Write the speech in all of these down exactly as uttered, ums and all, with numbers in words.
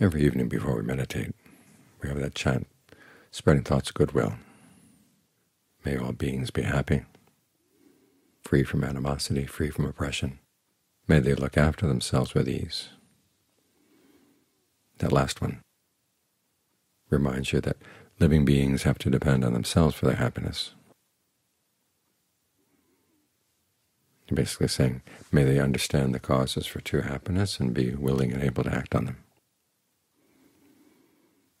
Every evening before we meditate, we have that chant, spreading thoughts of goodwill. May all beings be happy, free from animosity, free from oppression. May they look after themselves with ease. That last one reminds you that living beings have to depend on themselves for their happiness. You're basically saying, may they understand the causes for true happiness and be willing and able to act on them.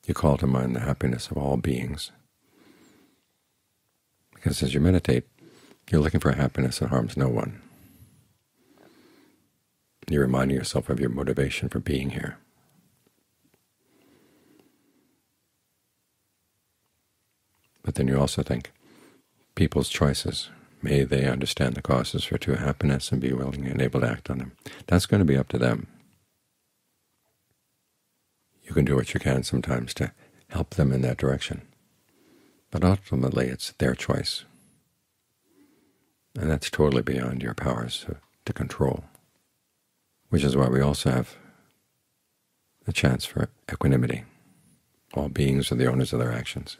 You call to mind the happiness of all beings, because as you meditate, you're looking for happiness that harms no one. You're reminding yourself of your motivation for being here. But then you also think, people's choices, may they understand the causes for true happiness and be willing and able to act on them. That's going to be up to them. You can do what you can sometimes to help them in that direction, but ultimately it's their choice, and that's totally beyond your powers to control, which is why we also have the chance for equanimity. All beings are the owners of their actions,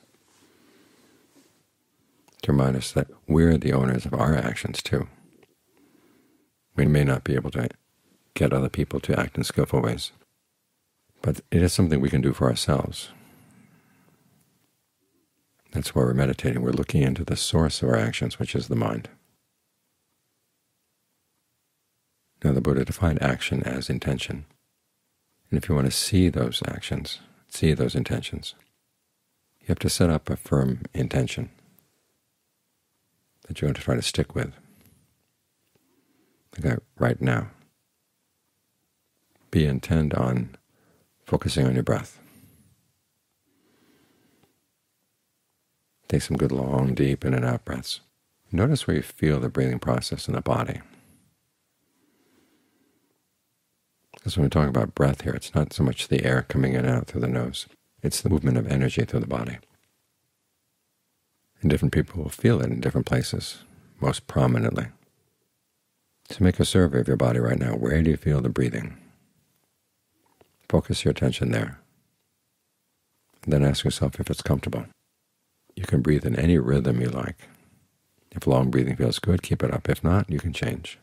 to remind us that we're the owners of our actions too. We may not be able to get other people to act in skillful ways, but it is something we can do for ourselves. That's why we're meditating. We're looking into the source of our actions, which is the mind. Now the Buddha defined action as intention, and if you want to see those actions, see those intentions, you have to set up a firm intention that you're going to try to stick with. Like right now, be intent on focusing on your breath. Take some good long, deep in and out breaths. Notice where you feel the breathing process in the body. Because when we talk about breath here, it's not so much the air coming in and out through the nose, it's the movement of energy through the body. And different people will feel it in different places, most prominently. So make a survey of your body right now. Where do you feel the breathing? Focus your attention there. And then ask yourself if it's comfortable. You can breathe in any rhythm you like. If long breathing feels good, keep it up. If not, you can change.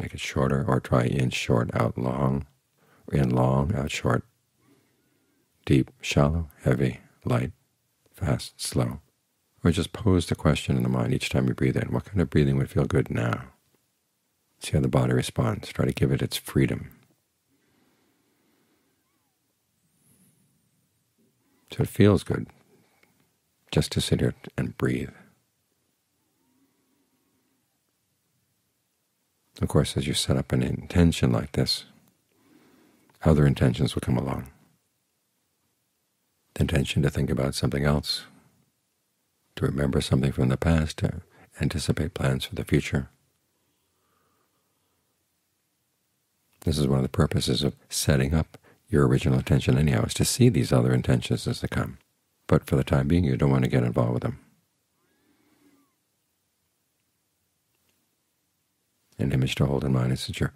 Make it shorter, or try in short, out long, or in long, out short, deep, shallow, heavy, light, fast, slow. Or just pose the question in the mind each time you breathe in. What kind of breathing would feel good now? See how the body responds. Try to give it its freedom, so it feels good just to sit here and breathe. Of course, as you set up an intention like this, other intentions will come along. The intention to think about something else, to remember something from the past, to anticipate plans for the future. This is one of the purposes of setting up your original intention anyhow, is to see these other intentions as they come. But for the time being, you don't want to get involved with them. An image to hold in mind is that you're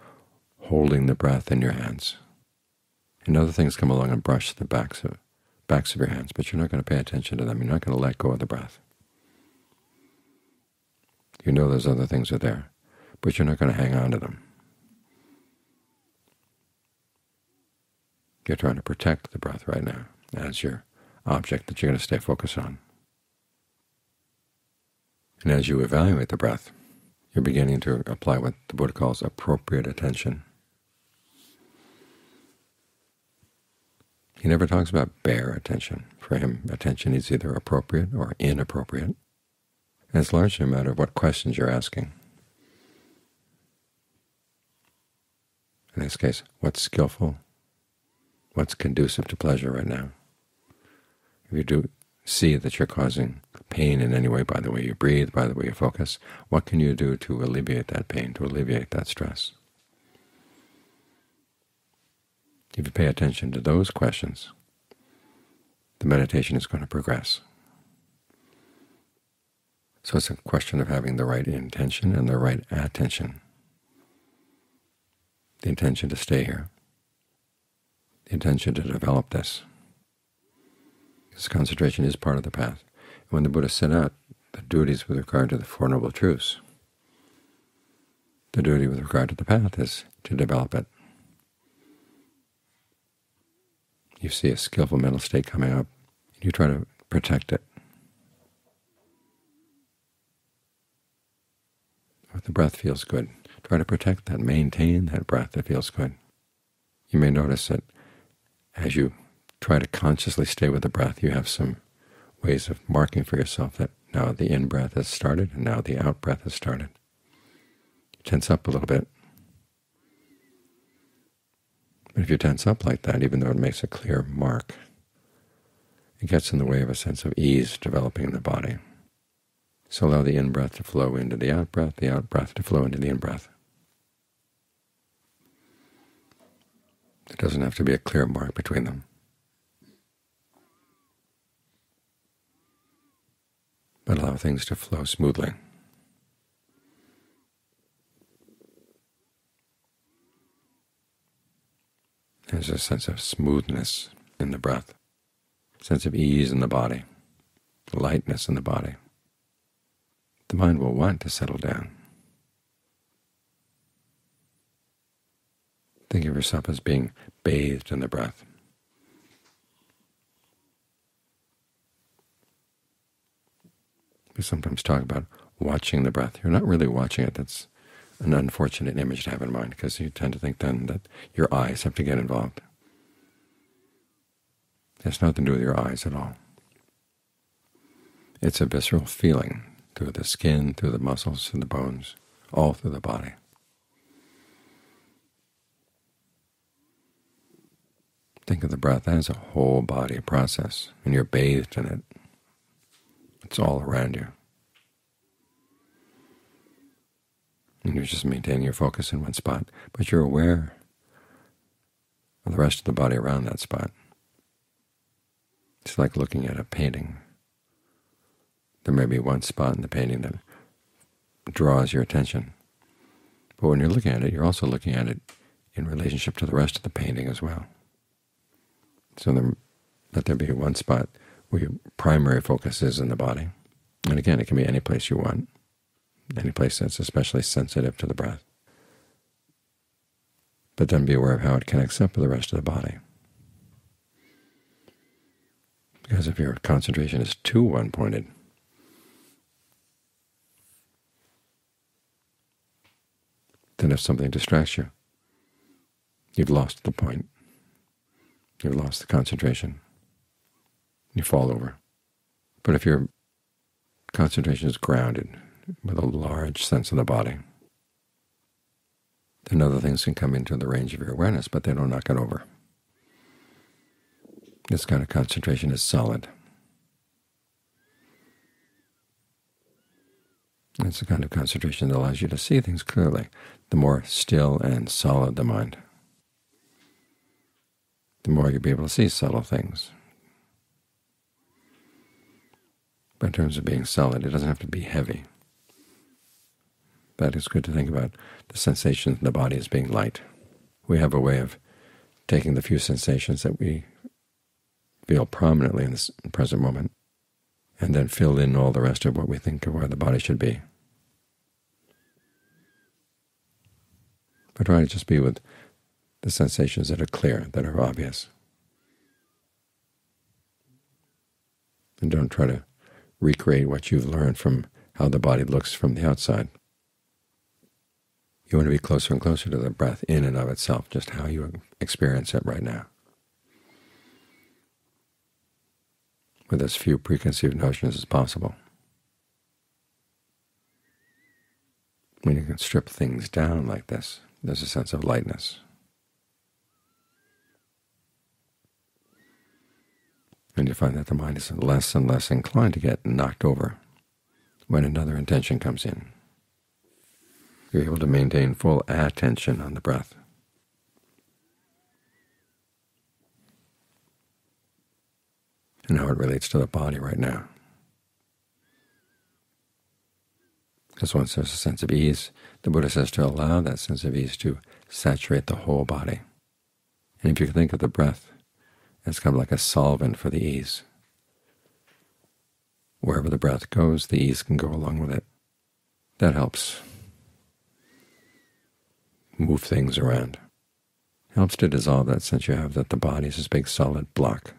holding the breath in your hands, and other things come along and brush the backs of, backs of your hands, but you're not going to pay attention to them. You're not going to let go of the breath. You know those other things are there, but you're not going to hang on to them. You're trying to protect the breath right now as your object that you're going to stay focused on. And as you evaluate the breath, you're beginning to apply what the Buddha calls appropriate attention. He never talks about bare attention. For him, attention is either appropriate or inappropriate, and it's largely a matter of what questions you're asking. In this case, what's skillful? What's conducive to pleasure right now? If you do see that you're causing pain in any way by the way you breathe, by the way you focus, what can you do to alleviate that pain, to alleviate that stress? If you pay attention to those questions, the meditation is going to progress. So it's a question of having the right intention and the right attention. The intention to stay here, intention to develop this. This concentration is part of the path. When the Buddha set out the duties with regard to the Four Noble Truths, the duty with regard to the path is to develop it. You see a skillful mental state coming up, and you try to protect it. If the breath feels good, try to protect that, maintain that breath that feels good. You may notice that as you try to consciously stay with the breath, you have some ways of marking for yourself that now the in-breath has started and now the out-breath has started. You tense up a little bit. But if you tense up like that, even though it makes a clear mark, it gets in the way of a sense of ease developing in the body. So allow the in-breath to flow into the out-breath, the out-breath to flow into the in-breath. There doesn't have to be a clear mark between them. But allow things to flow smoothly. There's a sense of smoothness in the breath, a sense of ease in the body, lightness in the body. The mind will want to settle down. Think of yourself as being bathed in the breath. We sometimes talk about watching the breath. You're not really watching it. That's an unfortunate image to have in mind, because you tend to think then that your eyes have to get involved. It has nothing to do with your eyes at all. It's a visceral feeling through the skin, through the muscles, through the bones, all through the body. Think of the breath as a whole body process, and you're bathed in it. It's all around you. And you're just maintaining your focus in one spot, but you're aware of the rest of the body around that spot. It's like looking at a painting. There may be one spot in the painting that draws your attention, but when you're looking at it, you're also looking at it in relationship to the rest of the painting as well. So there, let there be one spot where your primary focus is in the body. And again, it can be any place you want, any place that's especially sensitive to the breath. But then be aware of how it connects up with the rest of the body. Because if your concentration is too one-pointed, then if something distracts you, you've lost the point. You've lost the concentration. You fall over. But if your concentration is grounded with a large sense of the body, then other things can come into the range of your awareness, but they don't knock it over. This kind of concentration is solid. It's the kind of concentration that allows you to see things clearly. The more still and solid the mind, the more you'll be able to see subtle things. But in terms of being solid, it doesn't have to be heavy. That is good to think about the sensations in the body as being light. We have a way of taking the few sensations that we feel prominently in this present moment and then fill in all the rest of what we think of where the body should be. But try to just be with the sensations that are clear, that are obvious. And don't try to recreate what you've learned from how the body looks from the outside. You want to be closer and closer to the breath in and of itself, just how you experience it right now, with as few preconceived notions as possible. When you can strip things down like this, there's a sense of lightness. And you find that the mind is less and less inclined to get knocked over when another intention comes in. You're able to maintain full attention on the breath. And how it relates to the body right now. Because once there's a sense of ease, the Buddha says to allow that sense of ease to saturate the whole body And if you think of the breath as kind of like a solvent for the ease, wherever the breath goes, the ease can go along with it. That helps move things around. Helps to dissolve that sense you have that the body is this big solid block,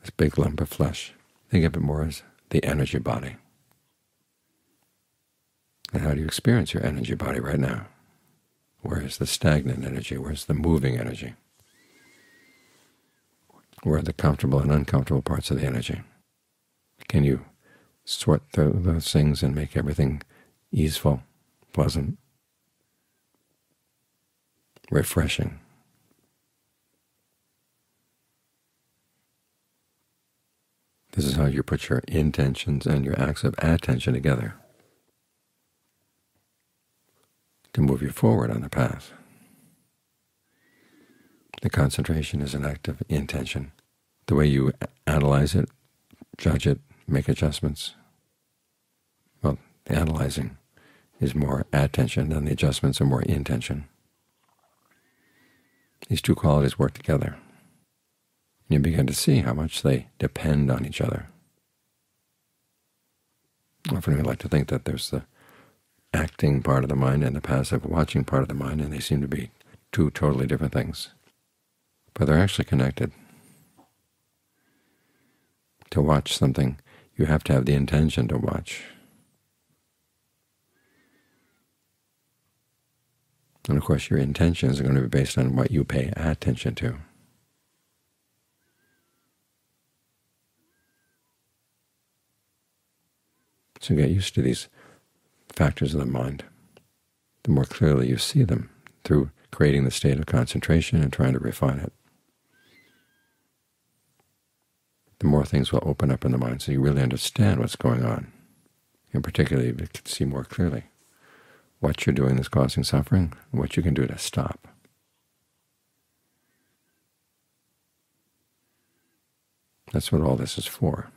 this big lump of flesh. Think of it more as the energy body. And how do you experience your energy body right now? Where is the stagnant energy? Where is the moving energy? Where are the comfortable and uncomfortable parts of the energy? Can you sort through those things and make everything easeful, pleasant, refreshing? This is how you put your intentions and your acts of attention together to move you forward on the path. The concentration is an act of intention. The way you analyze it, judge it, make adjustments, well, the analyzing is more attention and the adjustments are more intention. These two qualities work together. You begin to see how much they depend on each other. Often we like to think that there's the acting part of the mind and the passive watching part of the mind, and they seem to be two totally different things. But they're actually connected. To watch something, you have to have the intention to watch. And of course your intentions are going to be based on what you pay attention to. So get used to these factors of the mind. The more clearly you see them through creating the state of concentration and trying to refine it, the more things will open up in the mind so you really understand what's going on. And particularly you can see more clearly what you're doing that's causing suffering, what you can do to stop. That's what all this is for.